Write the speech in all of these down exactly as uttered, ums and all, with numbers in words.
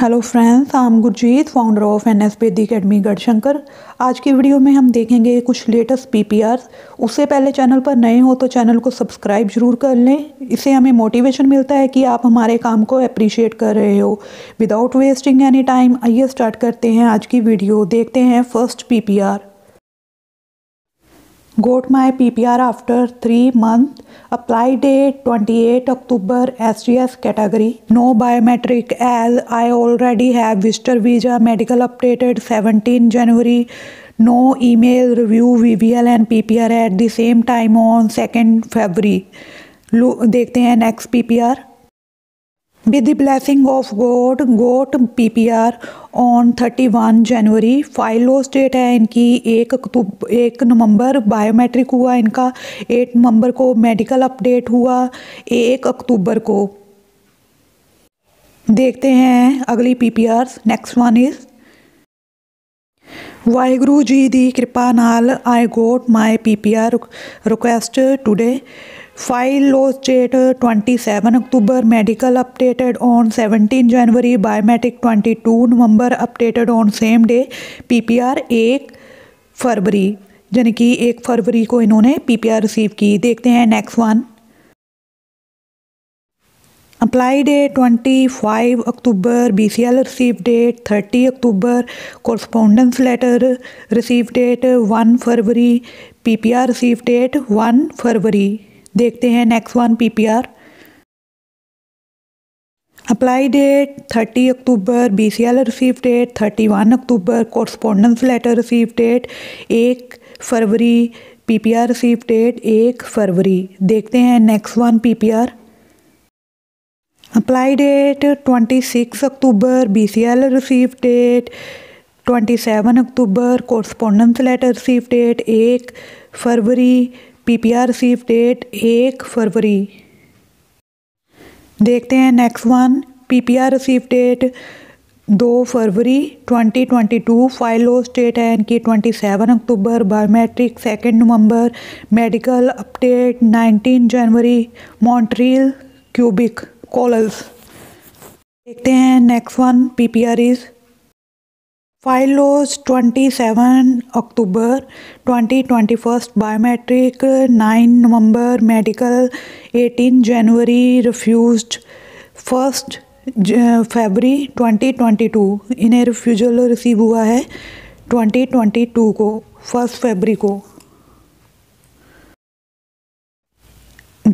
Hello friends, I am Gurjeet, founder of NS Bedi academy Garhshankar. आज की video में हम देखेंगे कुछ लेटेस्ट पीपीआर। उससे पहले चैनल पर नए हो तो चैनल को सब्सक्राइब जरूर कर लें। इससे हमें मोटिवेशन मिलता है कि आप हमारे काम को अप्रिशिएट कर रहे हो। विदाउट वेस्टिंग एनी टाइम आइए स्टार्ट करते हैं आज की वीडियो। देखते हैं first PPR. Got my P P R after three month. Apply date twenty-eight October. S G S category. No biometric as I already have visitor visa. Medical updated seventeenth January. No email review V B L and P P R at the same time on second February. लो देखते हैं next P P R. With the blessing of God, got P P R on thirty-first January. File loss date है इनकी एक अक्टूब एक नवंबर। Biometric हुआ इनका eight नवंबर को। मेडिकल अपडेट हुआ एक अक्टूबर को। देखते हैं अगली PPR. Next one is Waheguru ji दी कृपा नाल I got my PPR request today. File loss date twenty-seventh October. Medical updated on seventeenth January. Biometric twenty-second November. Updated on same day. PPR एक फरवरी, यानी कि एक फरवरी को इन्होंने पीपीआर रिसीव की। देखते हैं next one. Apply date twenty-fifth October. B C L receive date thirtieth October. Correspondence letter receive date first February. PPR receive date first February. देखते हैं next one PPR. Apply date thirtieth October. BCL receive date thirty-first October. Correspondence letter receive date first February. PPR receive date first February. देखते हैं next one PPR. Apply date twenty-sixth October. BCL receive date twenty-seventh October. Correspondence letter receive date first February. PPR receive date first February. देखते हैं next one. PPR receive date दो फरवरी twenty twenty two. File loss date है इनकी सत्ताईस अक्टूबर. Biometric second November. Medical update उन्नीस जनवरी. Montreal cubic callers. देखते हैं next one PPR is file loss twenty-seventh October. twenty twenty-one biometric ninth November. Medical eighteenth January. Refused first February twenty twenty-two. इन्हें refusal receive हुआ है twenty twenty-two को, first February को।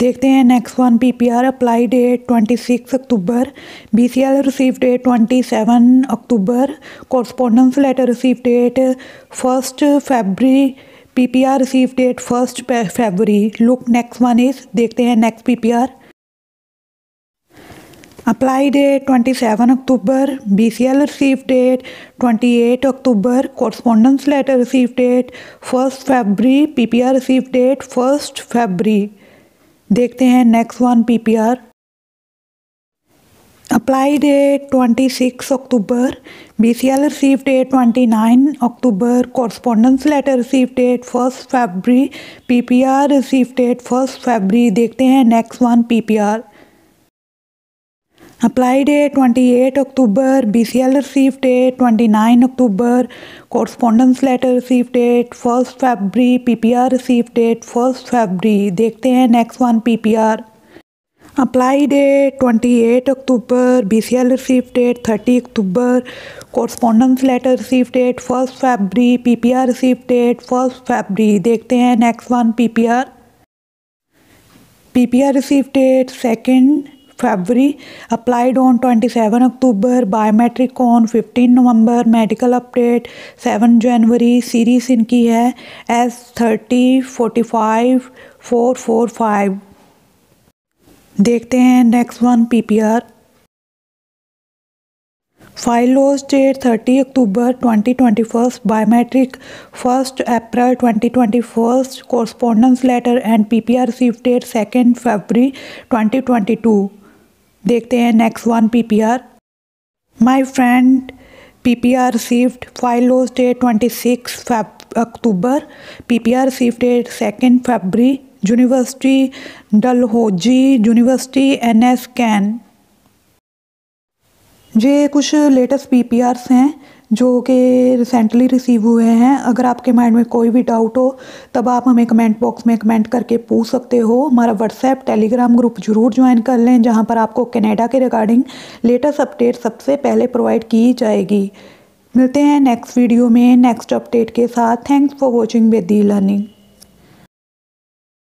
देखते हैं next one PPR. Apply date twenty-sixth October. BCL receive date twenty-seventh October. Correspondence letter receive date first February. PPR receive date first February. Look next one is. देखते हैं next PPR. Apply date twenty-seventh October. BCL receive date twenty-eighth October. Correspondence letter receive date first February. PPR receive date first February. देखते हैं next one PPR. Apply date twenty-sixth October. BCL receive date twenty-ninth October. Correspondence letter receive date first February. PPR receive date first February. देखते हैं next one PPR. Apply date twenty-eighth October. BCL receive date twenty-ninth October. Correspondence letter receive date first February. PPR receive date first February. देखते हैं next one PPR. Apply date twenty-eighth October. BCL receive date thirtieth October. Correspondence letter receive date first February. PPR receive date first February. देखते हैं next one PPR. PPR receive date second February. Applied on twenty-seventh October. Biometric on fifteenth November. Medical update seventh January. Series इनकी है S thirty forty-five four forty-five. देखते हैं next one PPR. File loss date thirtieth October twenty twenty-one. Biometric first April twenty twenty-one. Correspondence letter and PPR receive date second February twenty twenty-two. देखते हैं next one PPR. My friend PPR received. File loss date twenty-sixth October. PPR receive date second February. University Dalhousie university NS can. ये कुछ latest पीपीआर्स हैं जो कि recently receive हुए हैं। अगर आपके माइंड में कोई भी डाउट हो तब आप हमें कमेंट बॉक्स में कमेंट करके पूछ सकते हो। हमारा व्हाट्सएप टेलीग्राम ग्रुप जरूर ज्वाइन कर लें, जहां पर आपको कनाडा के रिगार्डिंग लेटेस्ट अपडेट सबसे पहले प्रोवाइड की जाएगी। मिलते हैं नेक्स्ट वीडियो में नेक्स्ट अपडेट के साथ। Thanks for watching Bedi learning.